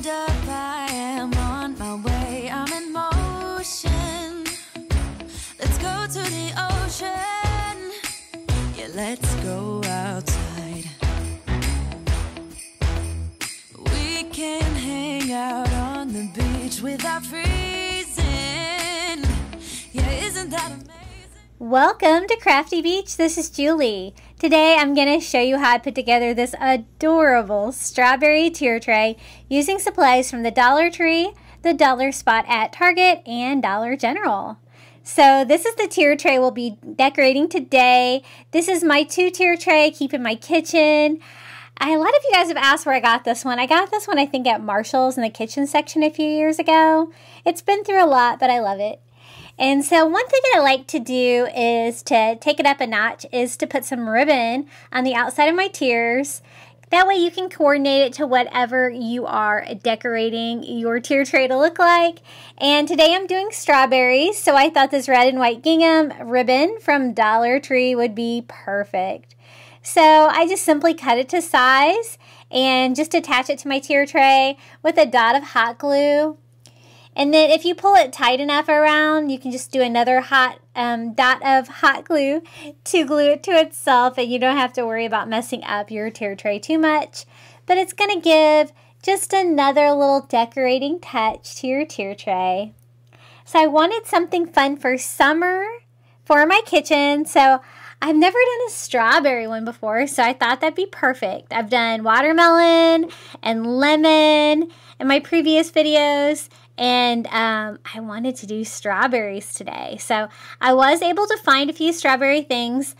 hold up, I am on my way, I'm in motion. Let's go to the ocean, yeah, let's go outside. We can hang out on the beach without freezing, yeah, isn't that amazing? Welcome to Crafty Beach, this is Julie. Today I'm going to show you how I put together this adorable strawberry tier tray using supplies from the Dollar Tree, the Dollar Spot at Target, and Dollar General. So this is the tier tray we'll be decorating today. This is my 2-tier tray I keep in my kitchen. A lot of you guys have asked where I got this one. I got this one I think at Marshall's in the kitchen section a few years ago. It's been through a lot, but I love it. And so one thing that I like to do is to take it up a notch is to put some ribbon on the outside of my tiers. That way you can coordinate it to whatever you are decorating your tier tray to look like. And today I'm doing strawberries, so I thought this red and white gingham ribbon from Dollar Tree would be perfect. So I just simply cut it to size and just attach it to my tier tray with a dot of hot glue. And then if you pull it tight enough around, you can just do another hot dot of hot glue to glue it to itself, and you don't have to worry about messing up your tier tray too much. But it's going to give just another little decorating touch to your tier tray. So I wanted something fun for summer for my kitchen, so I've never done a strawberry one before, so I thought that'd be perfect. I've done watermelon and lemon in my previous videos, and I wanted to do strawberries today. So I was able to find a few strawberry things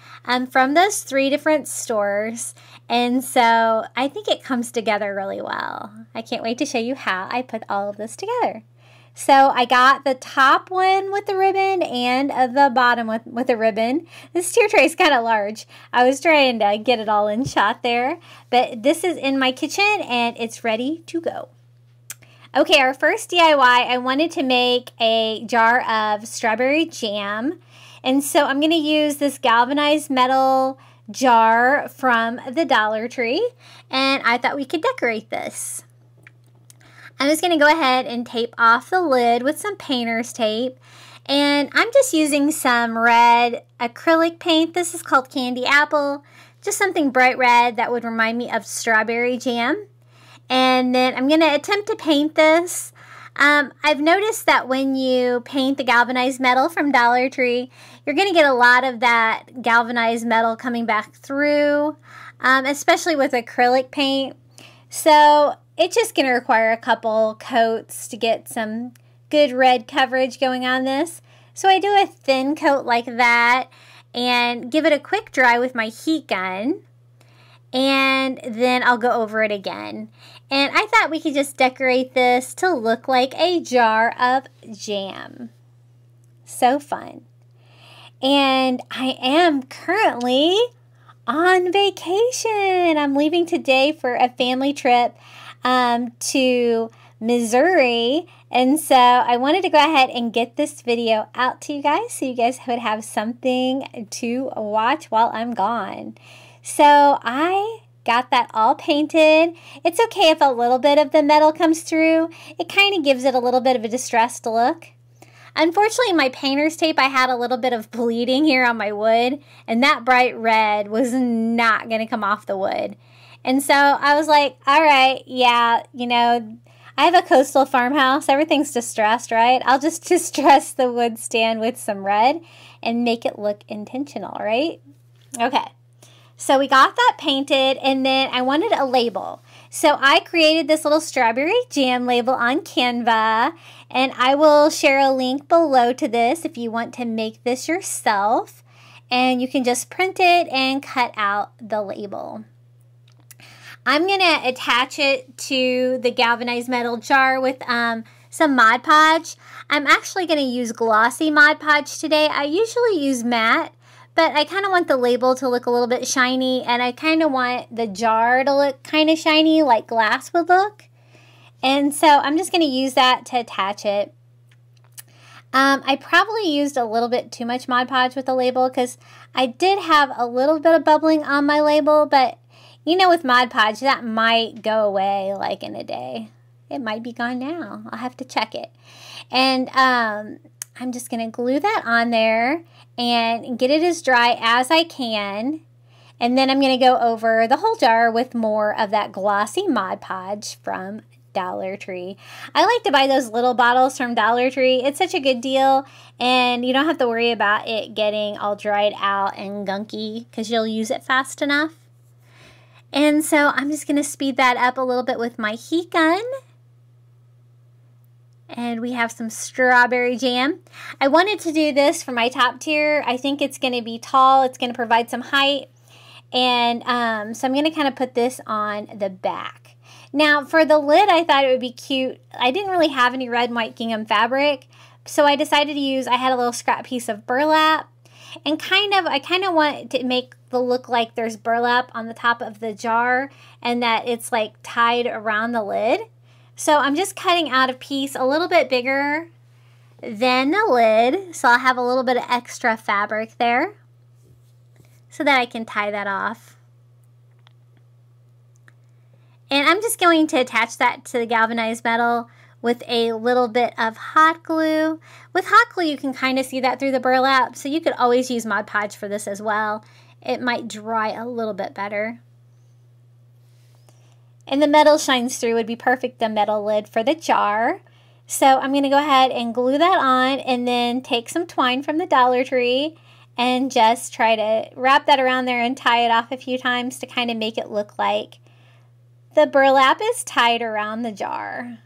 from those 3 different stores, and so I think it comes together really well. I can't wait to show you how I put all of this together. So I got the top one with the ribbon and the bottom with a ribbon. This tier tray is kind of large. I was trying to get it all in shot there, but this is in my kitchen and it's ready to go. Okay, our first DIY, I wanted to make a jar of strawberry jam. And so I'm going to use this galvanized metal jar from the Dollar Tree, and I thought we could decorate this. I'm just going to go ahead and tape off the lid with some painter's tape. And I'm just using some red acrylic paint. This is called Candy Apple. Just something bright red that would remind me of strawberry jam. And then I'm going to attempt to paint this. I've noticed that when you paint the galvanized metal from Dollar Tree, you're going to get a lot of that galvanized metal coming back through, especially with acrylic paint. So it's just going to require a couple coats to get some good red coverage going on this. So I do a thin coat like that and give it a quick dry with my heat gun. And then I'll go over it again. And I thought we could just decorate this to look like a jar of jam. So fun. And I am currently on vacation. I'm leaving today for a family trip to Missouri, and so I wanted to go ahead and get this video out to you guys so you guys would have something to watch while I'm gone. So I got that all painted. It's okay if a little bit of the metal comes through. It kind of gives it a little bit of a distressed look. Unfortunately, my painter's tape, I had a little bit of bleeding here on my wood, and that bright red was not going to come off the wood. And so I was like, all right, yeah, you know, I have a coastal farmhouse. Everything's distressed, right? I'll just distress the wood stand with some red and make it look intentional, right? Okay, so we got that painted, and then I wanted a label. So I created this little strawberry jam label on Canva, and I will share a link below to this if you want to make this yourself. And you can just print it and cut out the label. I'm going to attach it to the galvanized metal jar with some Mod Podge. I'm actually going to use glossy Mod Podge today. I usually use matte, but I kind of want the label to look a little bit shiny, and I kind of want the jar to look kind of shiny like glass would look. And so I'm just going to use that to attach it. I probably used a little bit too much Mod Podge with the label because I did have a little bit of bubbling on my label, but you know, with Mod Podge, that might go away like in a day. It might be gone now. I'll have to check it. And I'm just going to glue that on there and get it as dry as I can. And then I'm going to go over the whole jar with more of that glossy Mod Podge from Dollar Tree. I like to buy those little bottles from Dollar Tree. It's such a good deal, and you don't have to worry about it getting all dried out and gunky because you'll use it fast enough. And so I'm just going to speed that up a little bit with my heat gun. And we have some strawberry jam. I wanted to do this for my top tier. I think it's going to be tall. It's going to provide some height. And so I'm going to kind of put this on the back. Now, for the lid, I thought it would be cute. I didn't really have any red and white gingham fabric, so I decided to use, I had a little scrap piece of burlap, and I kind of want to make the look like there's burlap on the top of the jar and that it's like tied around the lid. So I'm just cutting out a piece a little bit bigger than the lid, so I'll have a little bit of extra fabric there so that I can tie that off. And I'm just going to attach that to the galvanized metal with a little bit of hot glue. With hot glue, you can kind of see that through the burlap, so you could always use Mod Podge for this as well. It might dry a little bit better. And the metal shines through, would be perfect, the metal lid for the jar. So I'm gonna go ahead and glue that on and then take some twine from the Dollar Tree and just try to wrap that around there and tie it off a few times to kind of make it look like the burlap is tied around the jar.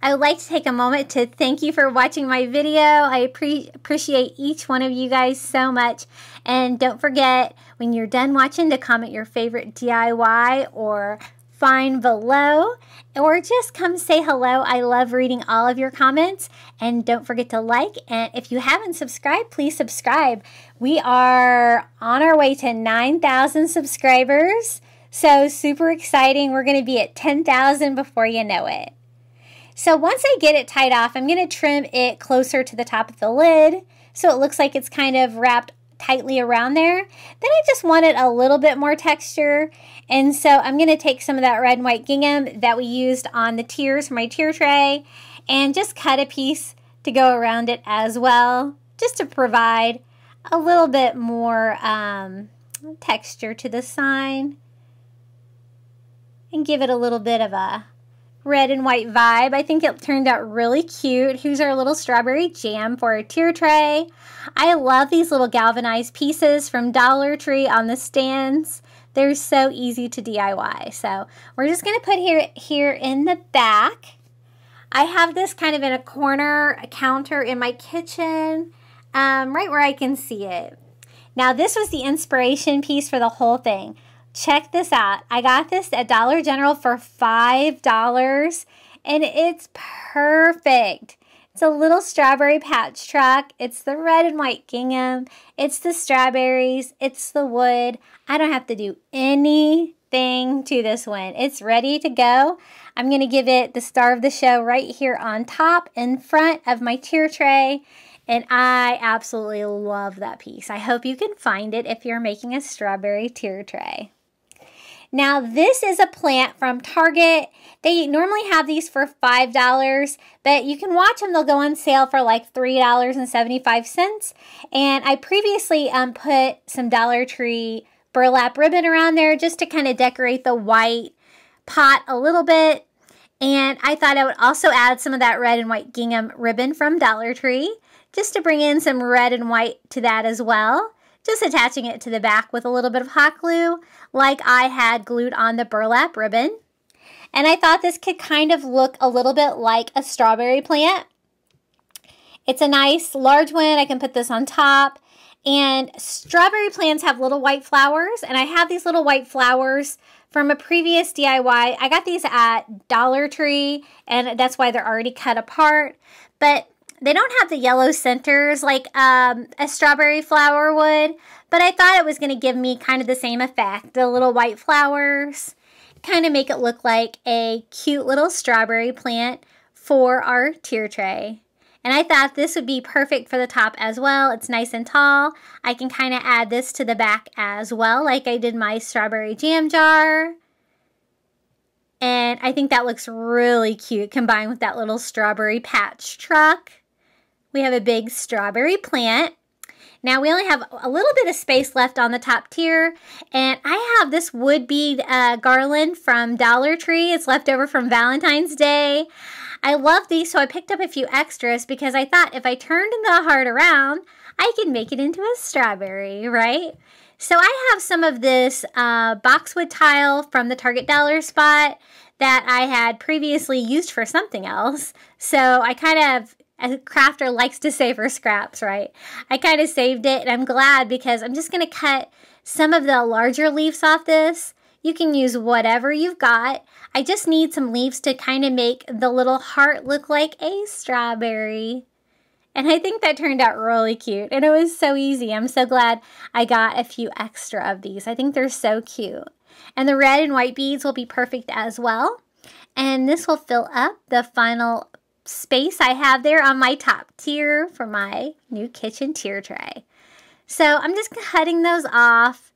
I would like to take a moment to thank you for watching my video. I appreciate each one of you guys so much. And don't forget, when you're done watching, to comment your favorite DIY or find below, or just come say hello. I love reading all of your comments. And don't forget to like, and if you haven't subscribed, please subscribe. We are on our way to 9,000 subscribers, so super exciting. We're going to be at 10,000 before you know it. So once I get it tied off, I'm going to trim it closer to the top of the lid so it looks like it's kind of wrapped tightly around there. Then I just wanted a little bit more texture, and so I'm going to take some of that red and white gingham that we used on the tiers for my tier tray and just cut a piece to go around it as well, just to provide a little bit more texture to the sign and give it a little bit of a red and white vibe. I think it turned out really cute. Here's our little strawberry jam for our tier tray. I love these little galvanized pieces from Dollar Tree on the stands. They're so easy to DIY. So we're just going to put here in the back. I have this kind of in a corner, a counter in my kitchen, right where I can see it. Now, this was the inspiration piece for the whole thing. Check this out. I got this at Dollar General for $5, and it's perfect. It's a little strawberry patch truck. It's the red and white gingham. It's the strawberries. It's the wood. I don't have to do anything to this one. It's ready to go. I'm going to give it the star of the show right here on top in front of my tier tray. And I absolutely love that piece. I hope you can find it if you're making a strawberry tier tray. Now, this is a plant from Target. They normally have these for $5, but you can watch them. They'll go on sale for like $3.75. And I previously put some Dollar Tree burlap ribbon around there just to kind of decorate the white pot a little bit. And I thought I would also add some of that red and white gingham ribbon from Dollar Tree, just to bring in some red and white to that as well. Just attaching it to the back with a little bit of hot glue, like I had glued on the burlap ribbon. And I thought this could kind of look a little bit like a strawberry plant. It's a nice large one. I can put this on top. And strawberry plants have little white flowers, and I have these little white flowers from a previous DIY. I got these at Dollar Tree, and that's why they're already cut apart. But they don't have the yellow centers like a strawberry flower would, but I thought it was going to give me kind of the same effect. The little white flowers kind of make it look like a cute little strawberry plant for our tier tray. And I thought this would be perfect for the top as well. It's nice and tall. I can kind of add this to the back as well, like I did my strawberry jam jar. And I think that looks really cute combined with that little strawberry patch truck. We have a big strawberry plant. Now we only have a little bit of space left on the top tier, and I have this wood bead garland from Dollar Tree. It's left over from Valentine's Day. I love these, so I picked up a few extras because I thought if I turned the heart around, I could make it into a strawberry, right? So I have some of this boxwood tile from the Target Dollar Spot that I had previously used for something else. So I kind of, as a crafter likes to save her scraps, right? I kind of saved it, and I'm glad because I'm just going to cut some of the larger leaves off this. You can use whatever you've got. I just need some leaves to kind of make the little heart look like a strawberry. And I think that turned out really cute, and it was so easy. I'm so glad I got a few extra of these. I think they're so cute. And the red and white beads will be perfect as well. And this will fill up the final space I have there on my top tier for my new kitchen tier tray. So I'm just cutting those off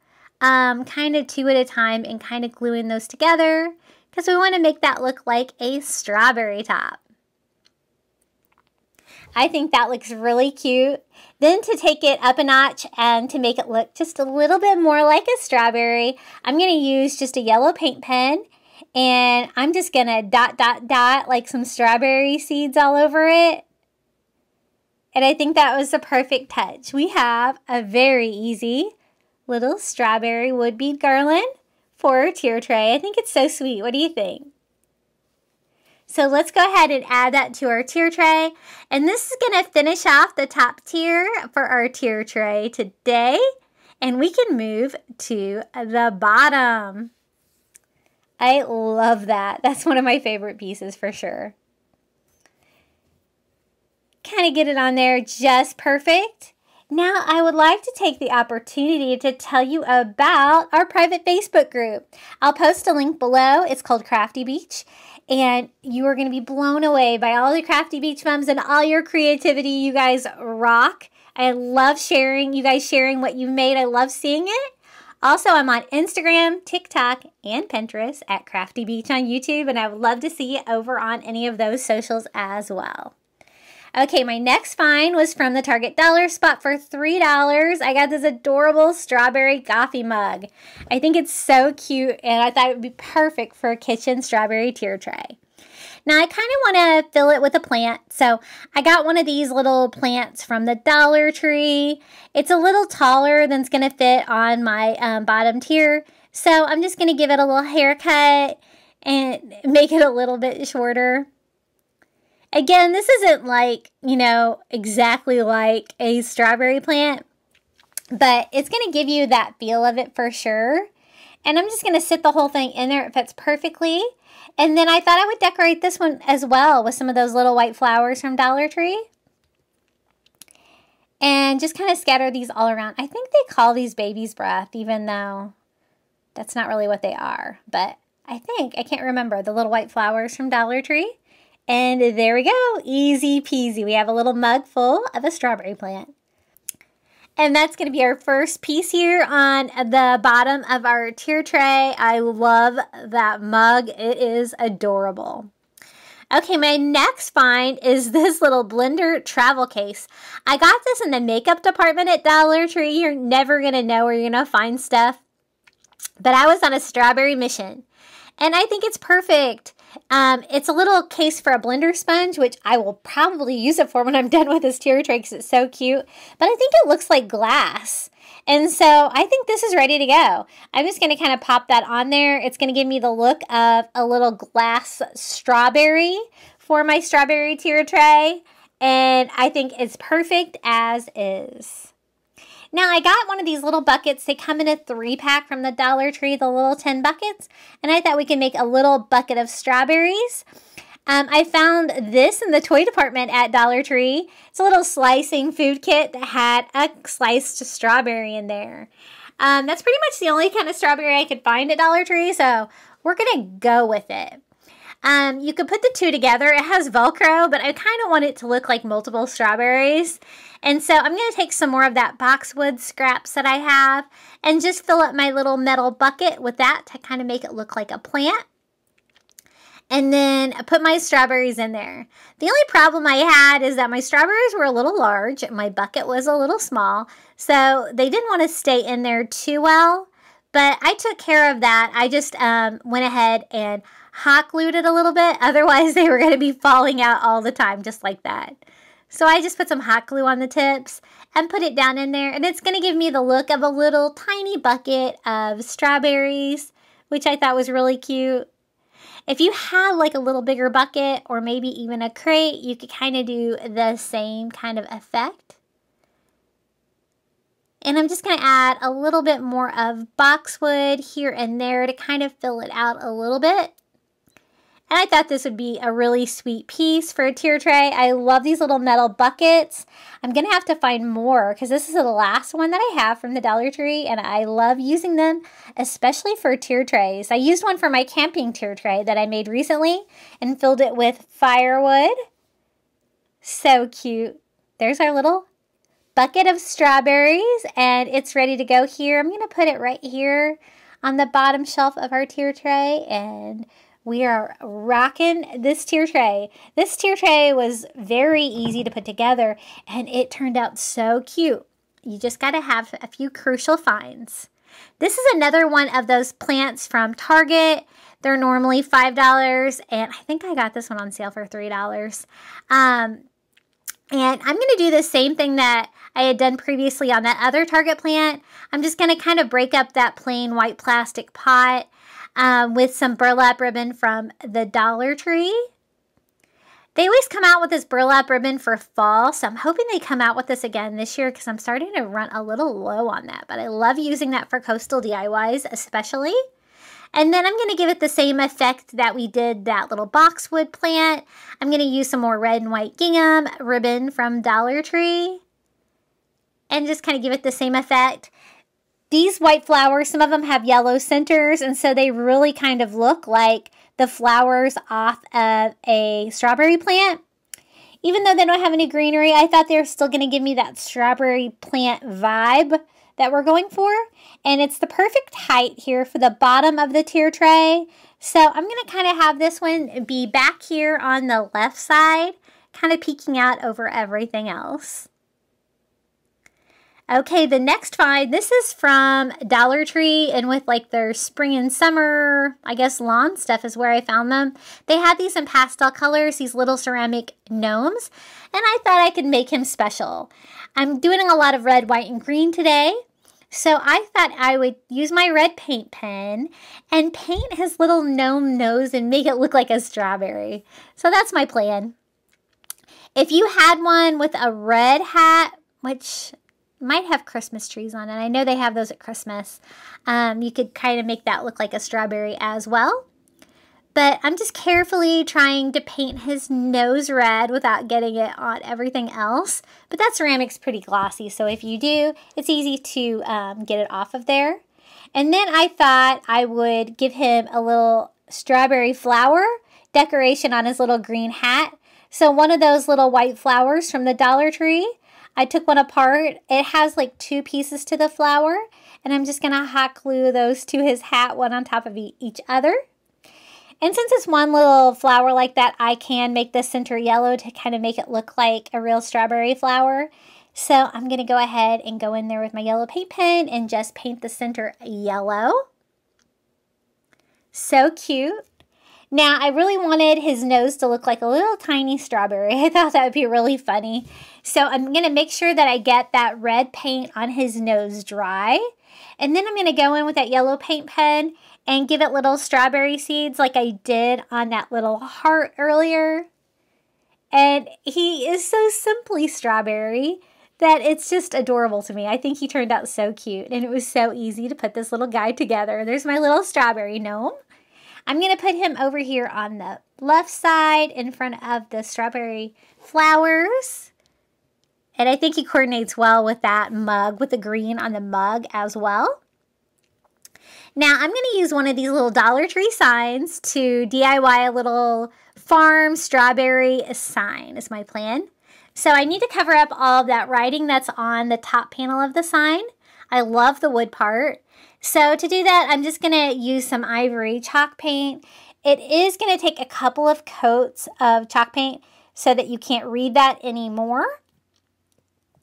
kind of two at a time and kind of gluing those together because we want to make that look like a strawberry top. I think that looks really cute. Then to take it up a notch and to make it look just a little bit more like a strawberry, I'm going to use just a yellow paint pen, and I'm just going to dot, dot, dot like some strawberry seeds all over it. And I think that was the perfect touch. We have a very easy little strawberry wood bead garland for our tier tray. I think it's so sweet. What do you think? So let's go ahead and add that to our tier tray. And this is going to finish off the top tier for our tier tray today. And we can move to the bottom. I love that. That's one of my favorite pieces for sure. Kind of get it on there just perfect. Now, I would like to take the opportunity to tell you about our private Facebook group. I'll post a link below. It's called Crafty Beach, and you are going to be blown away by all the Crafty Beach moms and all your creativity. You guys rock. I love sharing, you guys sharing what you made. I love seeing it. Also, I'm on Instagram, TikTok, and Pinterest at Crafty Beach on YouTube, and I would love to see you over on any of those socials as well. Okay, my next find was from the Target Dollar Spot for $3. I got this adorable strawberry coffee mug. I think it's so cute, and I thought it would be perfect for a kitchen strawberry tier tray. Now, I kind of want to fill it with a plant, so I got one of these little plants from the Dollar Tree. It's a little taller than it's going to fit on my bottom tier, so I'm just going to give it a little haircut and make it a little bit shorter. Again, this isn't like, you know, exactly like a strawberry plant, but it's going to give you that feel of it for sure. And I'm just going to sit the whole thing in there. It fits perfectly. And then I thought I would decorate this one as well with some of those little white flowers from Dollar Tree. And just kind of scatter these all around. I think they call these baby's breath, even though that's not really what they are. But I think, I can't remember, the little white flowers from Dollar Tree. And there we go, easy peasy. We have a little mug full of a strawberry plant. And that's going to be our first piece here on the bottom of our tier tray. I love that mug. It is adorable. Okay, my next find is this little blender travel case. I got this in the makeup department at Dollar Tree. You're never going to know where you're going to find stuff. But I was on a strawberry mission. And I think it's perfect. It's a little case for a blender sponge, which I will probably use it for when I'm done with this tier tray because it's so cute. But I think it looks like glass. And so I think this is ready to go. I'm just going to kind of pop that on there. It's going to give me the look of a little glass strawberry for my strawberry tier tray. And I think it's perfect as is. Now, I got one of these little buckets. They come in a 3-pack from the Dollar Tree, the little 10 buckets, and I thought we could make a little bucket of strawberries. I found this in the toy department at Dollar Tree. It's a little slicing food kit that had a sliced strawberry in there. That's pretty much the only kind of strawberry I could find at Dollar Tree, so we're going to go with it. You could put the two together. It has Velcro, but I kind of want it to look like multiple strawberries. And so I'm going to take some more of that boxwood scraps that I have and just fill up my little metal bucket with that to kind of make it look like a plant. and then put my strawberries in there. The only problem I had is that my strawberries were a little large. My bucket was a little small, so they didn't want to stay in there too well, but I took care of that. I just went ahead and hot glued it a little bit. Otherwise, they were going to be falling out all the time just like that. So I just put some hot glue on the tips and put it down in there, and it's going to give me the look of a little tiny bucket of strawberries, which I thought was really cute. If you had like a little bigger bucket or maybe even a crate, you could kind of do the same kind of effect. And I'm just going to add a little bit more of boxwood here and there to kind of fill it out a little bit. And I thought this would be a really sweet piece for a tier tray. I love these little metal buckets. I'm going to have to find more because this is the last one that I have from the Dollar Tree, and I love using them, especially for tier trays. I used one for my camping tier tray that I made recently and filled it with firewood. So cute. There's our little bucket of strawberries, and it's ready to go here. I'm going to put it right here on the bottom shelf of our tier tray, and we are rocking this tier tray. This tier tray was very easy to put together, and it turned out so cute. You just gotta have a few crucial finds. This is another one of those plants from Target. They're normally $5, and I think I got this one on sale for $3. And I'm gonna do the same thing that I had done previously on that other Target plant. I'm just gonna kind of break up that plain white plastic pot with some burlap ribbon from the Dollar Tree. They always come out with this burlap ribbon for fall, so I'm hoping they come out with this again this year because I'm starting to run a little low on that, but I love using that for coastal DIYs especially. And then I'm going to give it the same effect that we did that little boxwood plant. I'm going to use some more red and white gingham ribbon from Dollar Tree and just kind of give it the same effect. These white flowers, some of them have yellow centers, and so they really kind of look like the flowers off of a strawberry plant. Even though they don't have any greenery, I thought they were still going to give me that strawberry plant vibe that we're going for. And it's the perfect height here for the bottom of the tier tray. So I'm going to kind of have this one be back here on the left side, kind of peeking out over everything else. Okay, the next find, this is from Dollar Tree, and with like their spring and summer, I guess lawn stuff is where I found them. They had these in pastel colors, these little ceramic gnomes, and I thought I could make him special. I'm doing a lot of red, white, and green today, so I thought I would use my red paint pen and paint his little gnome nose and make it look like a strawberry. So that's my plan. If you had one with a red hat, which might have Christmas trees on it. I know they have those at Christmas. You could kind of make that look like a strawberry as well. But I'm just carefully trying to paint his nose red without getting it on everything else. But that ceramic's pretty glossy, so if you do, it's easy to get it off of there. And then I thought I would give him a little strawberry flower decoration on his little green hat. So one of those little white flowers from the Dollar Tree, I took one apart. It has like two pieces to the flower, and I'm just gonna hot glue those to his hat, one on top of each other. And since it's one little flower like that, I can make the center yellow to kind of make it look like a real strawberry flower. So I'm gonna go ahead and go in there with my yellow paint pen and just paint the center yellow. So cute. Now, I really wanted his nose to look like a little tiny strawberry. I thought that would be really funny. So I'm going to make sure that I get that red paint on his nose dry. And then I'm going to go in with that yellow paint pen and give it little strawberry seeds like I did on that little heart earlier. And he is so simply strawberry that it's just adorable to me. I think he turned out so cute, and it was so easy to put this little guy together. There's my little strawberry gnome. I'm going to put him over here on the left side in front of the strawberry flowers. And I think he coordinates well with that mug, with the green on the mug as well. Now, I'm going to use one of these little Dollar Tree signs to DIY a little farm strawberry sign is my plan. So I need to cover up all of that writing that's on the top panel of the sign. I love the wood part. So to do that, I'm just going to use some ivory chalk paint It is going to take a couple of coats of chalk paint so that you can't read that anymore.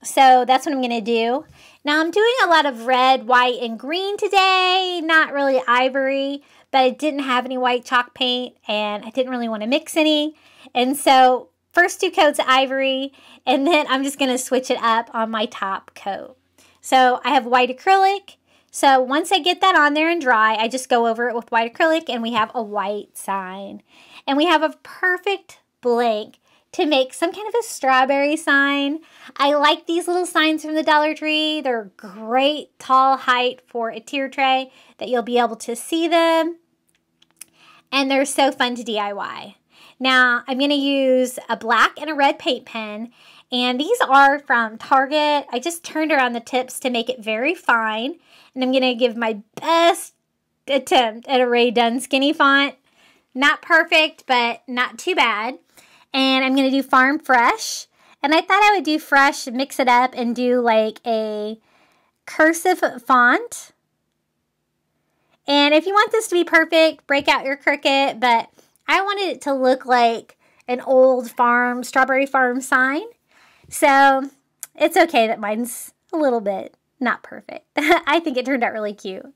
So that's what I'm going to do. Now I'm doing a lot of red, white, and green today, not really ivory, but I didn't have any white chalk paint and I didn't really want to mix any. And so first two coats of ivory, and then I'm just going to switch it up on my top coat. So I have white acrylic. So once I get that on there and dry, I just go over it with white acrylic and we have a white sign. And we have a perfect blank to make some kind of a strawberry sign. I like these little signs from the Dollar Tree. They're great tall height for a tier tray that you'll be able to see them. And they're so fun to DIY. Now I'm gonna use a black and a red paint pen, and these are from Target. I just turned around the tips to make it very fine, and I'm gonna give my best attempt at a Ray Dunn skinny font. Not perfect, but not too bad. And I'm gonna do Farm Fresh, and I thought I would do fresh, mix it up, and do like a cursive font. And if you want this to be perfect, break out your Cricut, but I wanted it to look like an old farm, strawberry farm sign. So it's okay that mine's a little bit not perfect. I think it turned out really cute.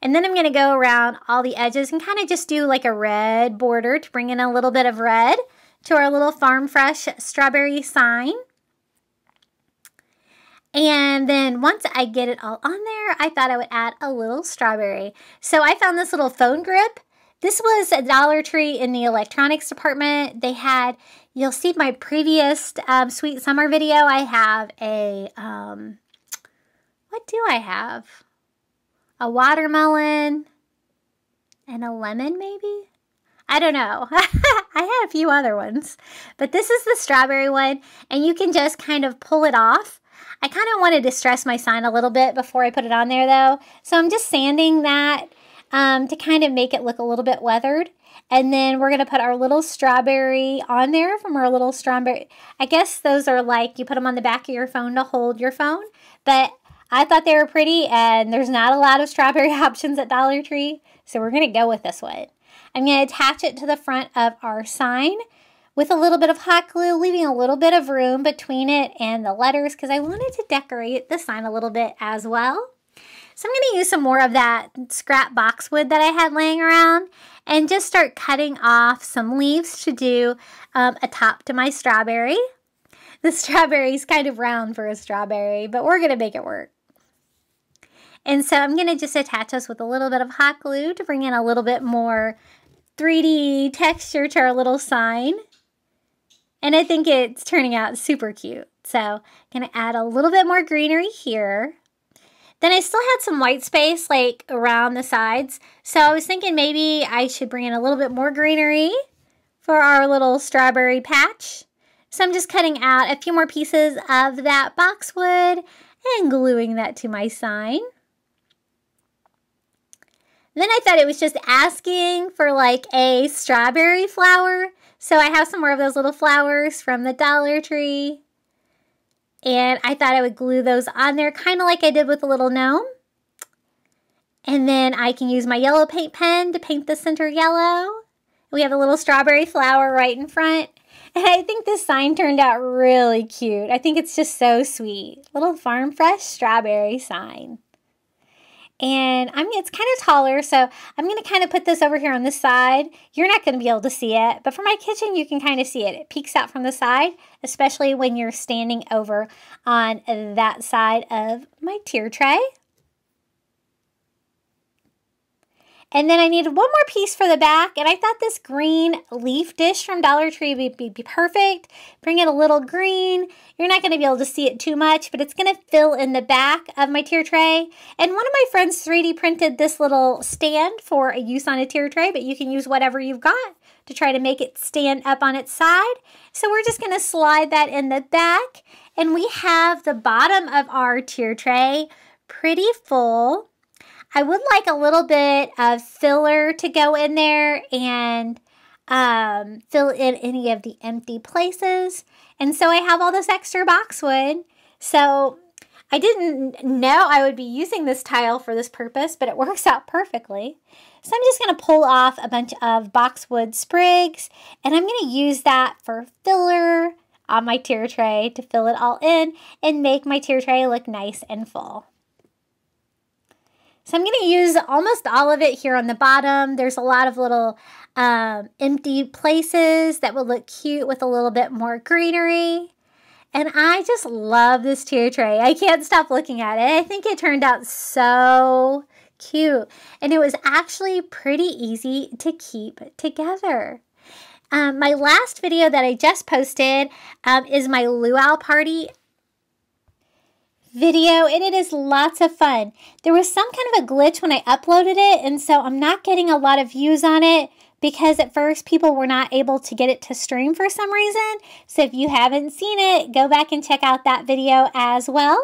And then I'm gonna go around all the edges and kind of just do like a red border to bring in a little bit of red to our little Farm Fresh strawberry sign. And then once I get it all on there, I thought I would add a little strawberry. So I found this little phone grip. This was a Dollar Tree in the electronics department. They had, you'll see my previous Sweet Summer video, I have a, what do I have? A watermelon and a lemon maybe? I don't know. I had a few other ones, but this is the strawberry one, and you can just kind of pull it off. I kind of wanted to stress my sign a little bit before I put it on there though, so I'm just sanding that to kind of make it look a little bit weathered. And then we're going to put our little strawberry on there from our little strawberry. I guess those are like, you put them on the back of your phone to hold your phone, but I thought they were pretty, and there's not a lot of strawberry options at Dollar Tree, so we're going to go with this one. I'm going to attach it to the front of our sign with a little bit of hot glue, leaving a little bit of room between it and the letters because I wanted to decorate the sign a little bit as well. So I'm going to use some more of that scrap boxwood that I had laying around and just start cutting off some leaves to do a top to my strawberry. The strawberry's kind of round for a strawberry, but we're going to make it work. And so I'm going to just attach us with a little bit of hot glue to bring in a little bit more 3D texture to our little sign. And I think it's turning out super cute. So I'm going to add a little bit more greenery here. Then I still had some white space like around the sides. So I was thinking maybe I should bring in a little bit more greenery for our little strawberry patch. So I'm just cutting out a few more pieces of that boxwood and gluing that to my sign. Then I thought it was just asking for like a strawberry flower. So I have some more of those little flowers from the Dollar Tree. And I thought I would glue those on there kind of like I did with the little gnome. And then I can use my yellow paint pen to paint the center yellow. We have a little strawberry flower right in front. And I think this sign turned out really cute. I think it's just so sweet. Little Farm Fresh strawberry sign. And it's kind of taller, so I'm going to kind of put this over here on this side. You're not going to be able to see it, but for my kitchen, you can kind of see it. It peeks out from the side, especially when you're standing over on that side of my tier tray. And then I needed one more piece for the back, and I thought this green leaf dish from Dollar Tree would be perfect. Bring it a little green. You're not going to be able to see it too much, but it's going to fill in the back of my tier tray. And one of my friends 3D printed this little stand for a use on a tier tray, but you can use whatever you've got to try to make it stand up on its side. So we're just going to slide that in the back, and we have the bottom of our tier tray pretty full. I would like a little bit of filler to go in there and fill in any of the empty places. And so I have all this extra boxwood. So I didn't know I would be using this tile for this purpose, but it works out perfectly. So I'm just going to pull off a bunch of boxwood sprigs, and I'm going to use that for filler on my tier tray to fill it all in and make my tier tray look nice and full. So I'm going to use almost all of it here on the bottom. There's a lot of little empty places that will look cute with a little bit more greenery. And I just love this tier tray. I can't stop looking at it. I think it turned out so cute. And it was actually pretty easy to keep together. My last video that I just posted is my luau party video, and it is lots of fun. There was some kind of a glitch when I uploaded it, and so I'm not getting a lot of views on it because at first people were not able to get it to stream for some reason. So if you haven't seen it, go back and check out that video as well.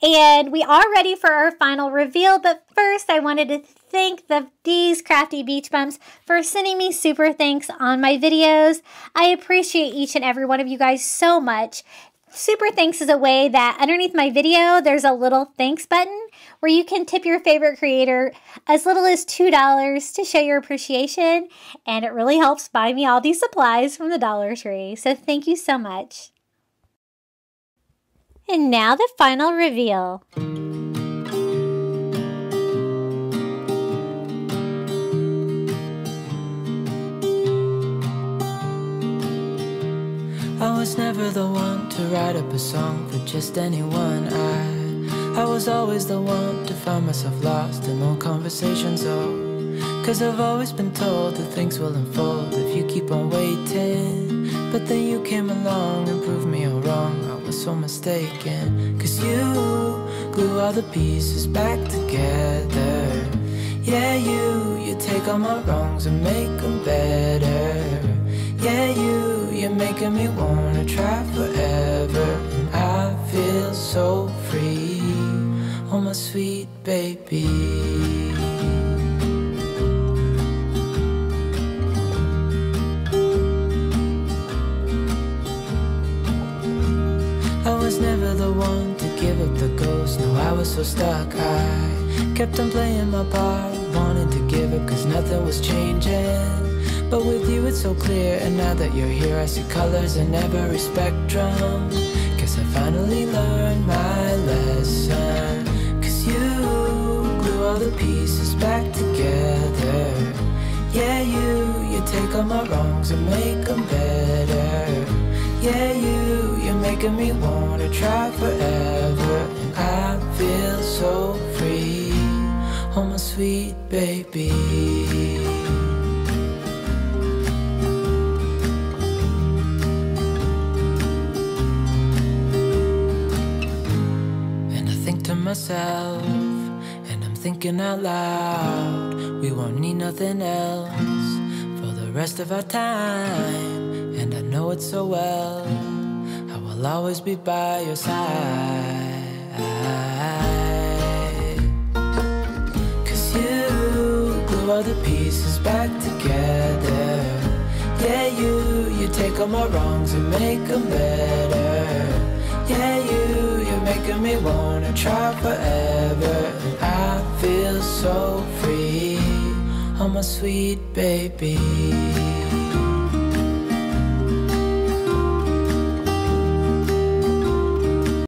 And we are ready for our final reveal, but first I wanted to thank these crafty beach bums for sending me super thanks on my videos. I appreciate each and every one of you guys so much. Super thanks is a way that underneath my video, there's a little thanks button where you can tip your favorite creator as little as $2 to show your appreciation. And it really helps buy me all these supplies from the Dollar Tree. So thank you so much. And now the final reveal. I was never the one to write up a song for just anyone. I was always the one to find myself lost in old conversations, oh, 'cause I've always been told that things will unfold if you keep on waiting. But then you came along and proved me all wrong, I was so mistaken. 'Cause you glue all the pieces back together. Yeah, you take all my wrongs and make them better. Yeah, you're making me wanna try forever. And I feel so free, oh my sweet baby. I was never the one to give up the ghost, no, I was so stuck. I kept on playing my part, wanted to give up 'cause nothing was changing. But with you it's so clear, and now that you're here I see colors in every spectrum. 'Cause I finally learned my lesson. 'Cause you glue all the pieces back together. Yeah, you take all my wrongs and make them better. Yeah, you're making me wanna try forever. And I feel so free, oh my sweet baby. Myself, and I'm thinking out loud, we won't need nothing else for the rest of our time. And I know it so well, I will always be by your side. 'Cause you glue all the pieces back together. Yeah, you take all my wrongs and make them better. Yeah, making me wanna try forever. And I feel so free, oh my sweet baby.